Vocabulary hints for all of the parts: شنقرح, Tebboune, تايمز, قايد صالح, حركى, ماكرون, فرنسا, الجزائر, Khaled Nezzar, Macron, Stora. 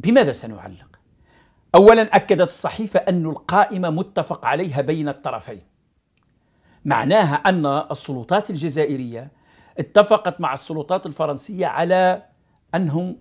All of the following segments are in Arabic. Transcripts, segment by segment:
بماذا سنعلق؟ أولا، أكدت الصحيفة أن القائمة متفق عليها بين الطرفين، معناها أن السلطات الجزائرية اتفقت مع السلطات الفرنسية على أنهم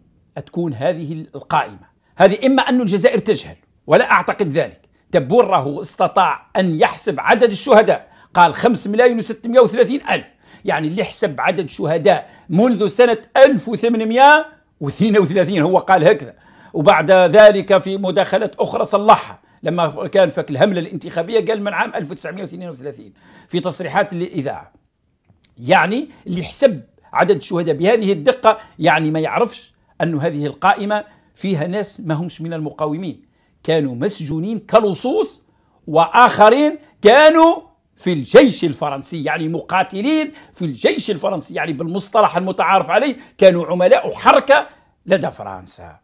تكون هذه القائمة. هذه إما أن الجزائر تجهل، ولا أعتقد ذلك. تبون راهو استطاع أن يحسب عدد الشهداء، قال 5,630,000، يعني اللي حسب عدد شهداء منذ سنة 1832 هو قال هكذا، وبعد ذلك في مداخلة أخرى صلحها لما كان فك الهملة الانتخابية قال من عام 1932 في تصريحات الإذاعة. يعني اللي حسب عدد الشهداء بهذه الدقة يعني ما يعرفش أن هذه القائمة فيها ناس ما همش من المقاومين، كانوا مسجونين كلصوص، وآخرين كانوا في الجيش الفرنسي، يعني مقاتلين في الجيش الفرنسي، يعني بالمصطلح المتعارف عليه كانوا عملاء حركة لدى فرنسا.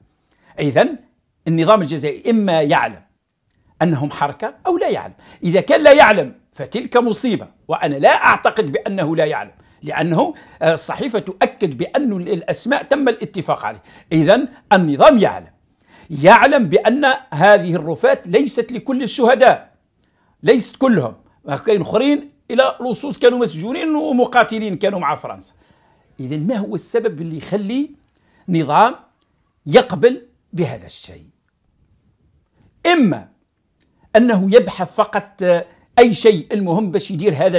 إذن النظام الجزائري إما يعلم أنهم حركة أو لا يعلم. إذا كان لا يعلم فتلك مصيبة، وأنا لا أعتقد بأنه لا يعلم، لأنه الصحيفة تؤكد بأن الأسماء تم الاتفاق عليه. إذن النظام يعلم بأن هذه الرفات ليست لكل الشهداء، ليست كلهم، كاين آخرين إلى لصوص كانوا مسجونين ومقاتلين كانوا مع فرنسا. إذن ما هو السبب اللي يخلي نظام يقبل بهذا الشيء؟ إما أنه يبحث فقط أي شيء المهم باش يدير هذا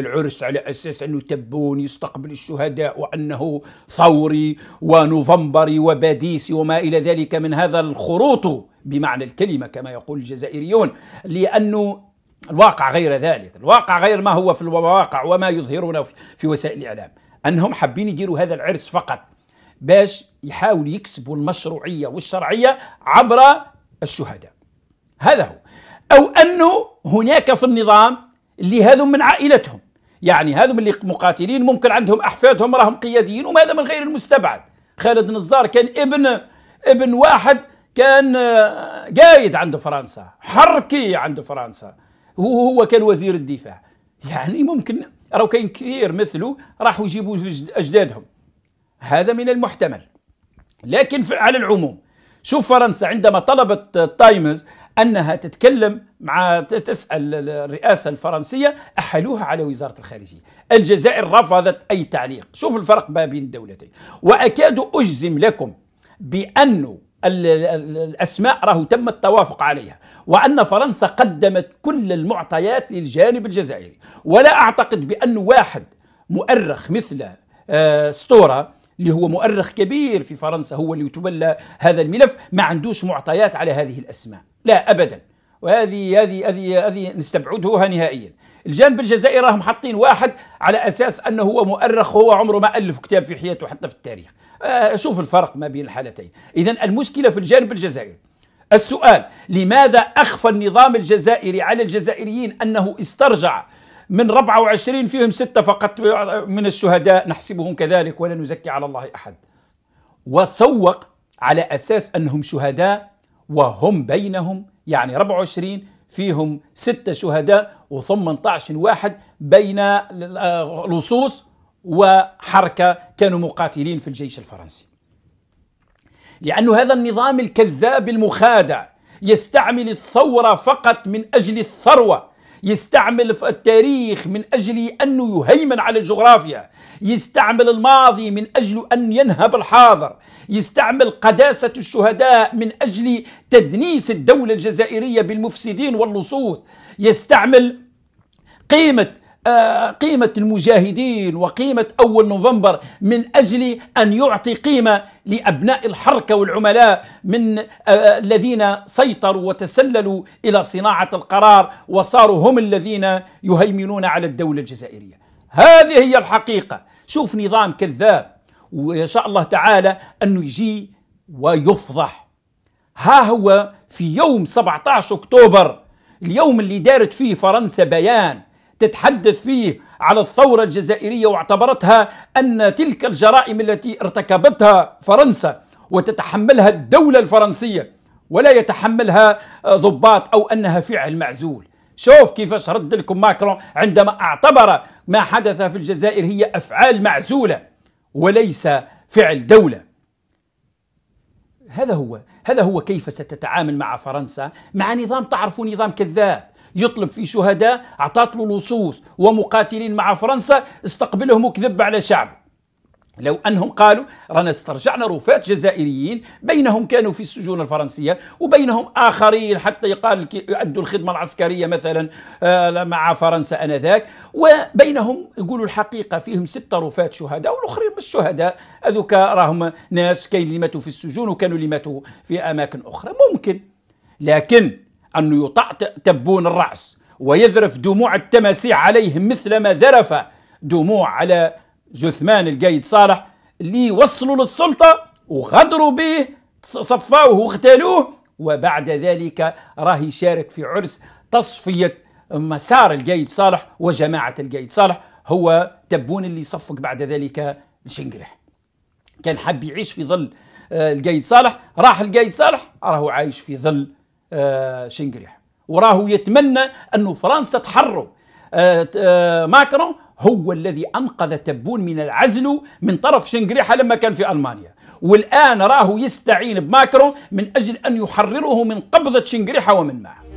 العرس على أساس أنه تبون يستقبل الشهداء وأنه ثوري ونوفمبري وباديسي وما إلى ذلك من هذا الخروط بمعنى الكلمة كما يقول الجزائريون، لأنه الواقع غير ذلك، الواقع غير ما هو في الواقع وما يظهرونه في وسائل الإعلام. أنهم حابين يديروا هذا العرس فقط باش يحاولوا يكسبوا المشروعية والشرعية عبر الشهداء، هذا هو. أو أنه هناك في النظام اللي هذم من عائلتهم، يعني هذم اللي مقاتلين ممكن عندهم أحفادهم راهم قياديين، وهذا من غير المستبعد. خالد نزار كان ابن واحد كان قايد عند فرنسا، حركي عند فرنسا، هو كان وزير الدفاع، يعني ممكن راهو كاين كثير مثله راحوا يجيبوا أجدادهم، هذا من المحتمل. لكن على العموم شوف، فرنسا عندما طلبت تايمز أنها تتكلم مع تسأل الرئاسة الفرنسية أحلوها على وزارة الخارجية، الجزائر رفضت أي تعليق. شوف الفرق ما بين الدولتين. وأكاد أجزم لكم بأنه الأسماء راهو تم التوافق عليها، وأن فرنسا قدمت كل المعطيات للجانب الجزائري، ولا أعتقد بأن واحد مؤرخ مثل ستورا اللي هو مؤرخ كبير في فرنسا هو اللي يتولى هذا الملف ما عندوش معطيات على هذه الأسماء، لا أبدا، وهذه نستبعدها نهائيا. الجانب الجزائري راهم حاطين واحد على أساس أنه هو مؤرخ، هو عمره ما ألف كتاب في حياته حتى في التاريخ. شوف الفرق ما بين الحالتين. إذن المشكلة في الجانب الجزائري. السؤال، لماذا أخفى النظام الجزائري على الجزائريين أنه استرجع من 24 فيهم 6 فقط من الشهداء نحسبهم كذلك ولا نزكي على الله أحد، وسوق على أساس أنهم شهداء وهم بينهم، يعني 24 فيهم 6 شهداء و18 واحد بين لصوص وحركة كانوا مقاتلين في الجيش الفرنسي. لأن هذا النظام الكذاب المخادع يستعمل الثورة فقط من أجل الثروة، يستعمل التاريخ من أجل أنه يهيمن على الجغرافيا، يستعمل الماضي من أجل أن ينهب الحاضر، يستعمل قداسة الشهداء من أجل تدنيس الدولة الجزائرية بالمفسدين واللصوص، يستعمل قيمة المجاهدين وقيمة أول نوفمبر من أجل أن يعطي قيمة لأبناء الحركة والعملاء من الذين سيطروا وتسللوا إلى صناعة القرار وصاروا هم الذين يهيمنون على الدولة الجزائرية. هذه هي الحقيقة. شوف نظام كذاب، وإن شاء الله تعالى أنه يجي ويفضح. ها هو في يوم 17 أكتوبر، اليوم اللي دارت فيه فرنسا بيان تتحدث فيه على الثورة الجزائرية واعتبرتها أن تلك الجرائم التي ارتكبتها فرنسا وتتحملها الدولة الفرنسية ولا يتحملها ضباط، أو أنها فعل معزول. شوف كيفاش رد لكم ماكرون عندما اعتبر ما حدث في الجزائر هي أفعال معزولة وليس فعل دولة. هذا هو كيف ستتعامل مع فرنسا، مع نظام تعرفوا نظام كذاب يطلب في شهداء، عطات له لصوص ومقاتلين مع فرنسا استقبلهم وكذب على شعبه. لو أنهم قالوا رانا استرجعنا رفاة جزائريين بينهم كانوا في السجون الفرنسية وبينهم آخرين حتى يقال يؤدوا الخدمة العسكرية مثلا مع فرنسا آنذاك، وبينهم يقولوا الحقيقة فيهم 6 رفاة شهداء والآخرين مش شهداء، هذوك راهم ناس كاين اللي ماتوا في السجون وكانوا اللي ماتوا في أماكن أخرى ممكن. لكن أنه يطع تبون الرأس ويذرف دموع التماسيح عليهم مثلما ذرف دموع على جثمان القايد صالح اللي وصلوا للسلطة وغدروا به، صفاوه واغتالوه، وبعد ذلك راه يشارك في عرس تصفية مسار القايد صالح وجماعة القايد صالح. هو تبون اللي صفق بعد ذلك لشنقرح، كان حب يعيش في ظل القايد صالح، راح القايد صالح راهو عايش في ظل شنقرح، وراهو يتمنى أنه فرنسا تحرر. ماكرون هو الذي أنقذ تبون من العزل من طرف شنقريحة لما كان في ألمانيا، والآن راه يستعين بماكرون من أجل أن يحرره من قبضة شنقريحة ومن معه.